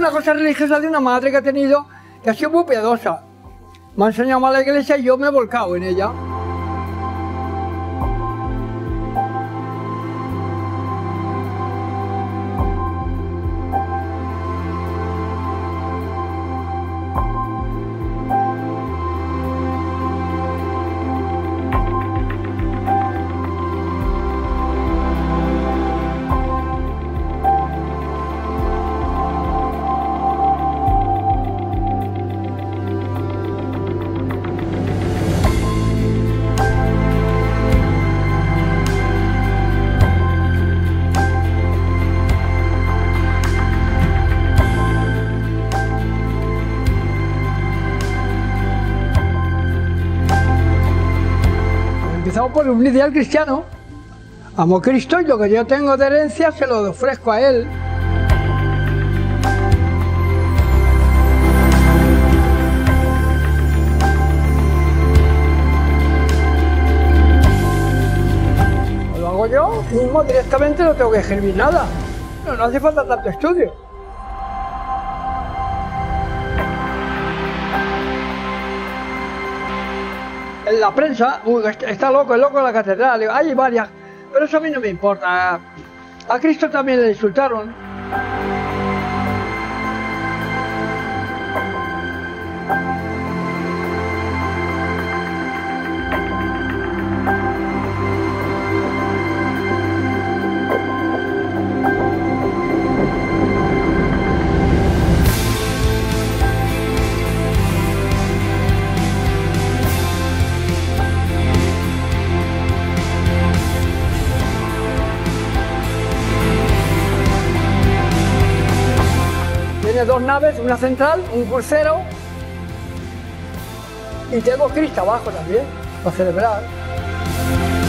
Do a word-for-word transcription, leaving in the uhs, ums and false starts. una cosa religiosa de una madre que ha tenido, que ha sido muy piadosa. Me ha enseñado a la iglesia y yo me he volcado en ella. Empezamos por un ideal cristiano. Amo a Cristo y lo que yo tengo de herencia se lo ofrezco a Él. Lo hago yo mismo directamente, no tengo que escribir nada. No, no hace falta tanto estudio. En la prensa, uy, está loco, es loco en la catedral, hay varias, pero eso a mí no me importa. A Cristo también le insultaron. Dos naves, una central, un crucero y tengo Cristo abajo también para celebrar.